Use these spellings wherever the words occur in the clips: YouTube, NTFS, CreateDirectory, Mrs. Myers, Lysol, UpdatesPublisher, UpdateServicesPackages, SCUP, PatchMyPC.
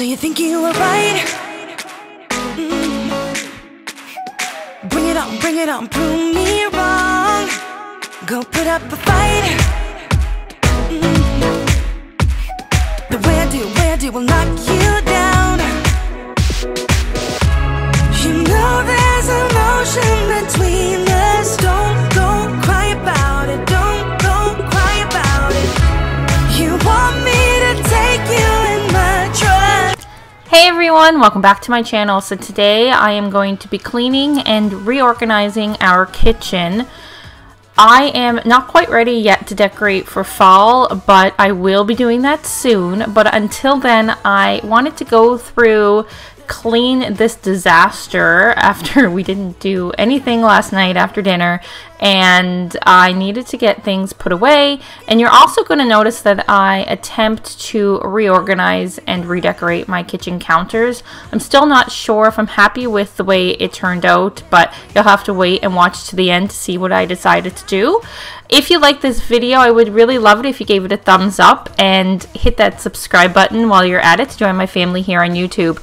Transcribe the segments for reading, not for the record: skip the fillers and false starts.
So you think you were right? Bring it on, prove me wrong. Go put up a fight. The where do will knock you down. You know there's emotion between us. Don't go cry about it. Don't go cry about it. You want me to take you in my truck. Hey everyone, welcome back to my channel. So today I am going to be cleaning and reorganizing our kitchen. I am not quite ready yet to decorate for fall, but I will be doing that soon. But until then, I wanted to go through, clean this disaster after we didn't do anything last night after dinner, and I needed to get things put away. And you're also going to notice that I attempt to reorganize and redecorate my kitchen counters. I'm still not sure if I'm happy with the way it turned out, but you'll have to wait and watch to the end to see what I decided to do. If you like this video, I would really love it if you gave it a thumbs up and hit that subscribe button while you're at it to join my family here on YouTube.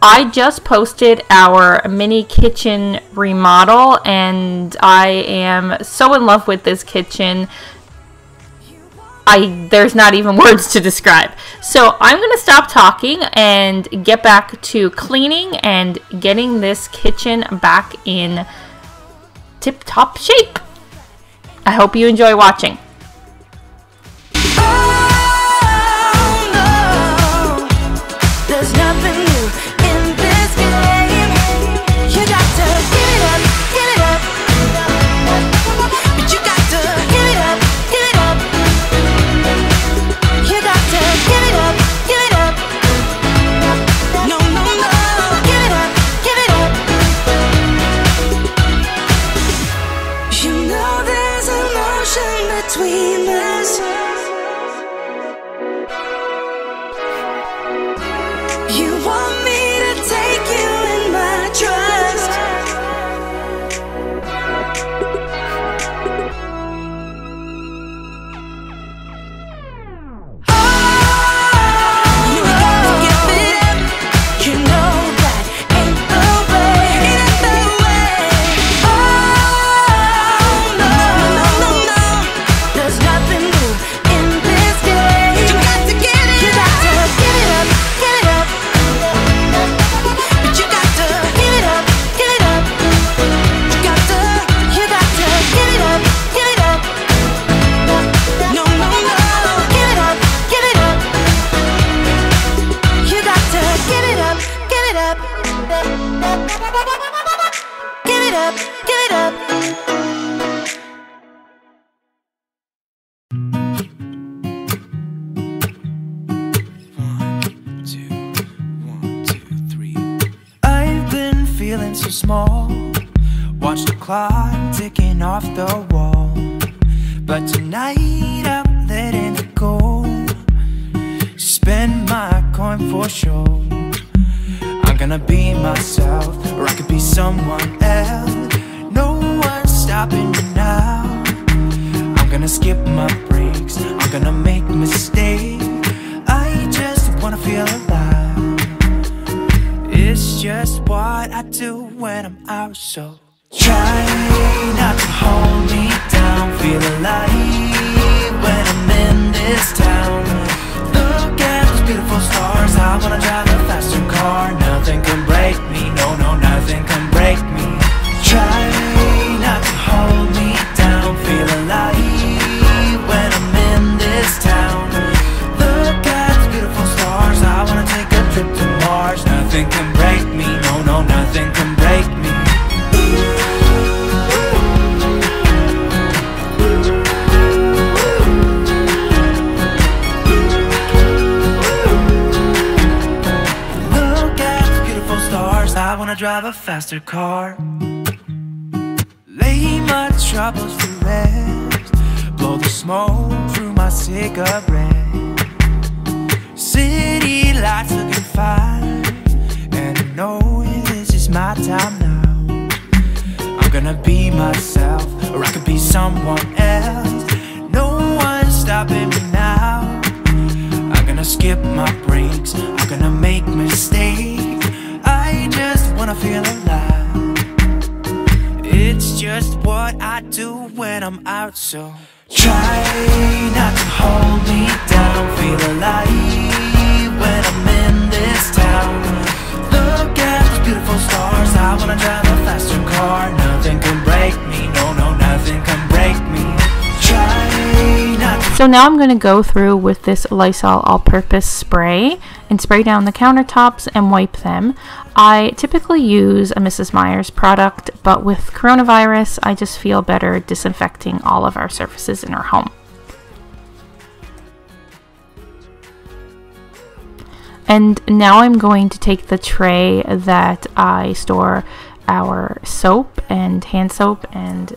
I just posted our mini kitchen remodel and I am so in love with this kitchen. There's not even words to describe. So I'm going to stop talking and get back to cleaning and getting this kitchen back in tip-top shape. I hope you enjoy watching. Small, watch the clock ticking off the wall, but tonight I'm letting it go. Spend my coin for sure. I'm gonna be myself, or I could be someone else. No one's stopping me now. I'm gonna skip my breaks, I'm gonna make mistakes. I just wanna feel alive. It's just what I do when I'm out, so try not to hold me down. Feel alive when I'm in this town. Look at those beautiful stars. I wanna drive a faster car. Nothing can break me, no, no, nothing can break me. Try not to hold me down. Feel alive when I'm in this town. Look at those beautiful stars. I wanna take a trip to Mars. Nothing can break me, no, no, nothing can break me. Look at those beautiful stars. I wanna drive a faster car. Lay my troubles to rest. Blow the smoke through my cigarette. City lights looking fine, and I know this is my time now. I'm gonna be myself, or I could be someone else. No one's stopping me now. I'm gonna skip my breaks, I'm gonna make mistakes. feel alive. It's just what I do when I'm out, so try not to hold me down. Feel alive when I'm in this town. Look at those beautiful stars. I wanna drive a faster car. Nothing can break me. No, no, nothing can break me. Try not to. So now I'm gonna go through with this Lysol all-purpose spray and spray down the countertops and wipe them. I typically use a Mrs. Myers product, but with coronavirus, I just feel better disinfecting all of our surfaces in our home. And now I'm going to take the tray that I store our soap and hand soap and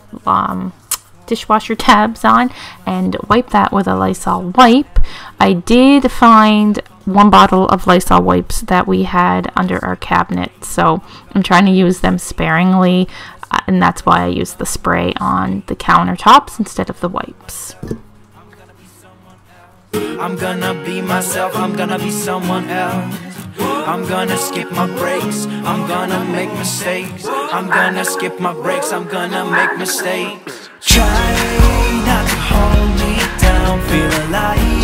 dishwasher tabs on and wipe that with a Lysol wipe. I did find one bottle of Lysol wipes that we had under our cabinet, so I'm trying to use them sparingly, and that's why I use the spray on the countertops instead of the wipes. I'm gonna be myself, I'm gonna be someone else. I'm gonna skip my breaks, I'm gonna make mistakes. I'm gonna skip my breaks, I'm gonna make mistakes. Try not to hold me down, feel alive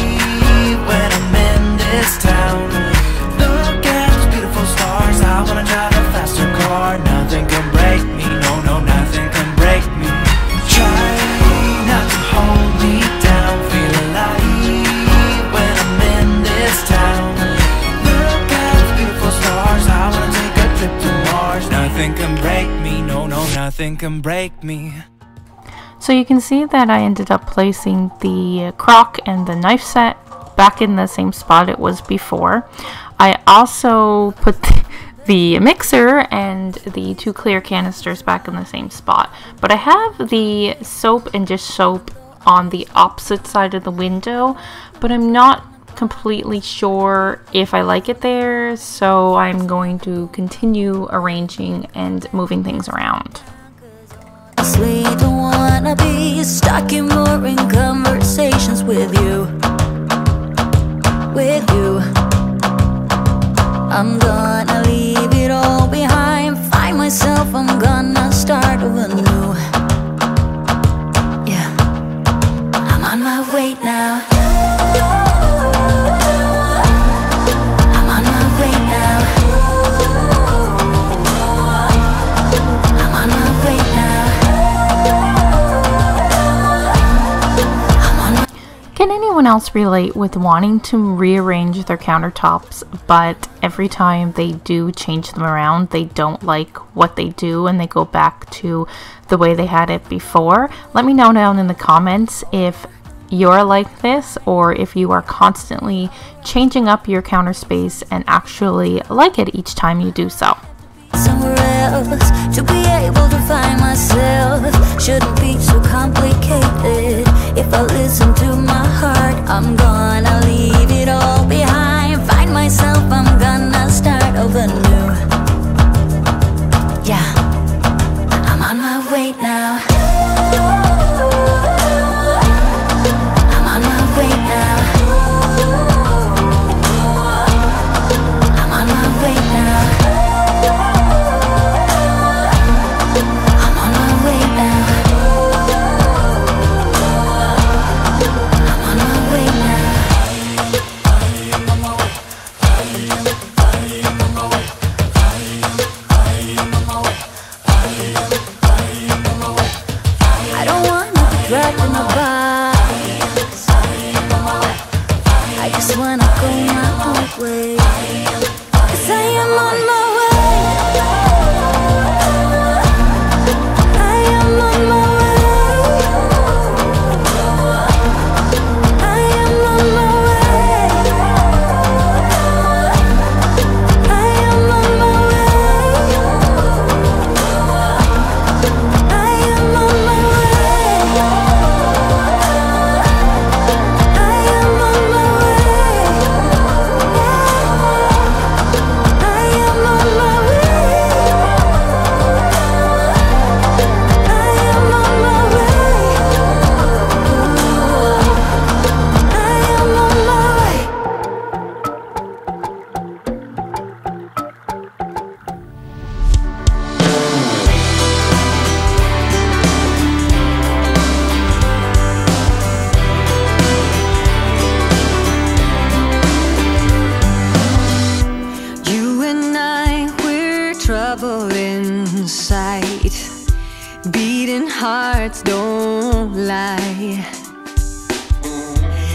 when I'm in this town. Look at those beautiful stars, I wanna drive a faster car. Nothing can break me, no, no, nothing can break me. Try not to hold me down, feel alive when I'm in this town. Look at those beautiful stars, I wanna take a trip to Mars. Nothing can break me, no, no, nothing can break me. So you can see that I ended up placing the crock and the knife set back in the same spot it was before. I also put the mixer and the two clear canisters back in the same spot. But I have the soap and dish soap on the opposite side of the window, but I'm not completely sure if I like it there, so I'm going to continue arranging and moving things around. Honestly, don't wanna be stuck in boring conversations with you, I'm gonna leave it all behind, find myself, I'm gonna start anew. Yeah, I'm on my way now. I'm on my way now. Can anyone else relate with wanting to rearrange their countertops, but every time they do change them around, they don't like what they do and they go back to the way they had it before? Let me know down in the comments if you're like this or if you are constantly changing up your counter space and actually like it each time you do so. Somewhere else to be able to find myself shouldn't be so complicated. If I listen to my heart, I'm gonna leave it all behind, find myself, I'm gonna start over new. Yeah, I'm on my way now. I'm on my way now. I'm on my way now. broken hearts don't lie.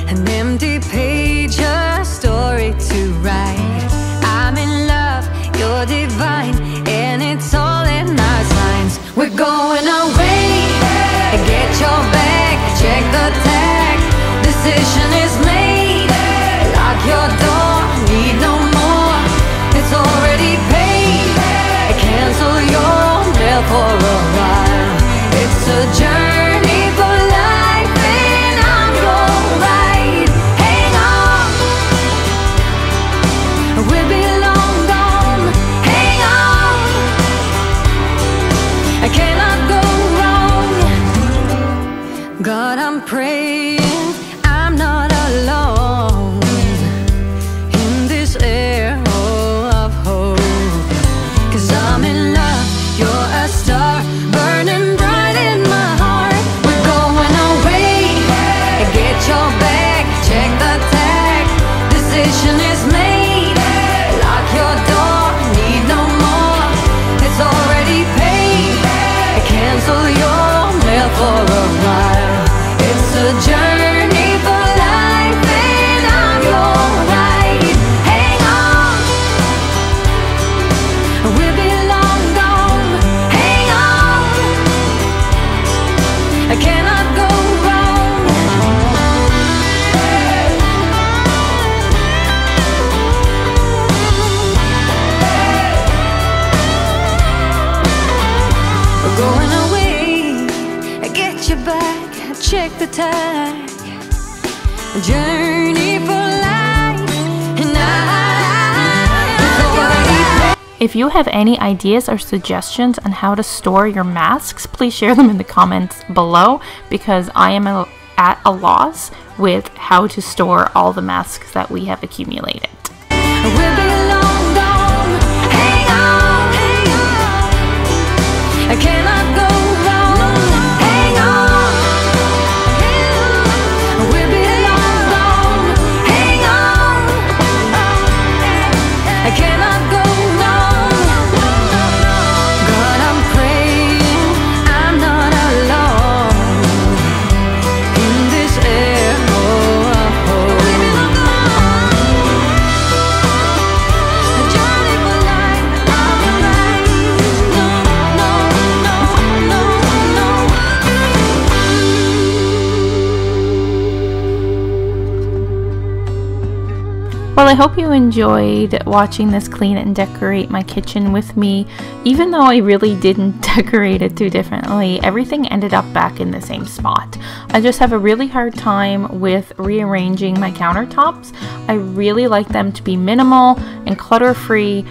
An empty page, a story to write. I'm in love, you're divine, and it's all in our signs. We're going away, get your bag, check the tag. Decision is made, lock your door, need no more. It's already paid, cancel your mail for a while. It's a journey for life, and I'm alright. Hang on, we'll be long gone. Hang on, I cannot go wrong. God, I'm praying I'm not alone in this air of hope. 'Cause I'm in love, you're a star burning bright in my heart. We're going away, get your bag, check the tag. Decision is made, lock your door, need no more. It's already paid, cancel your mail for a while. It's a journey for life, and I'm your right. Hang on, we'll be long gone. Hang on, I cannot go wrong. We're going away, get your back, check the tag. Journey for life, and If you have any ideas or suggestions on how to store your masks, please share them in the comments below, because I am at a loss with how to store all the masks that we have accumulated. We'll be long gone. Hang on, hang on, I cannot go wrong. Hang on, we'll be long gone. Hang on, I cannot go wrong. God, I'm praying I'm not alone in this air of hope. A journey for life, not for life. No, no, no, no, Well, I hope you enjoyed watching this clean and decorate my kitchen with me. Even though I really didn't decorate it too differently, everything ended up back in the same spot. I just have a really hard time with rearranging my countertops. I really like them to be minimal and clutter-free,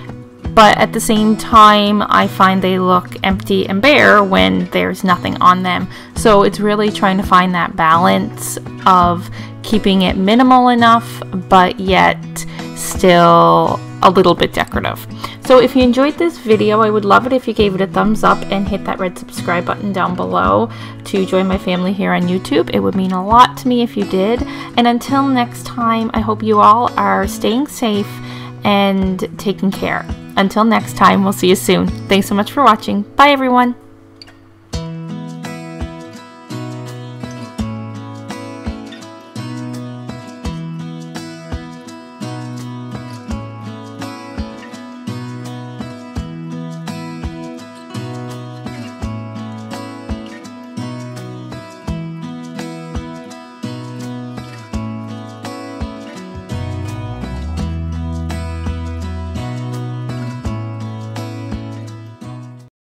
but at the same time, I find they look empty and bare when there's nothing on them. So it's really trying to find that balance of keeping it minimal enough, but yet still a little bit decorative. So if you enjoyed this video, I would love it if you gave it a thumbs up and hit that red subscribe button down below to join my family here on YouTube. It would mean a lot to me if you did. And until next time, I hope you all are staying safe and taking care. Until next time, we'll see you soon. Thanks so much for watching. Bye everyone.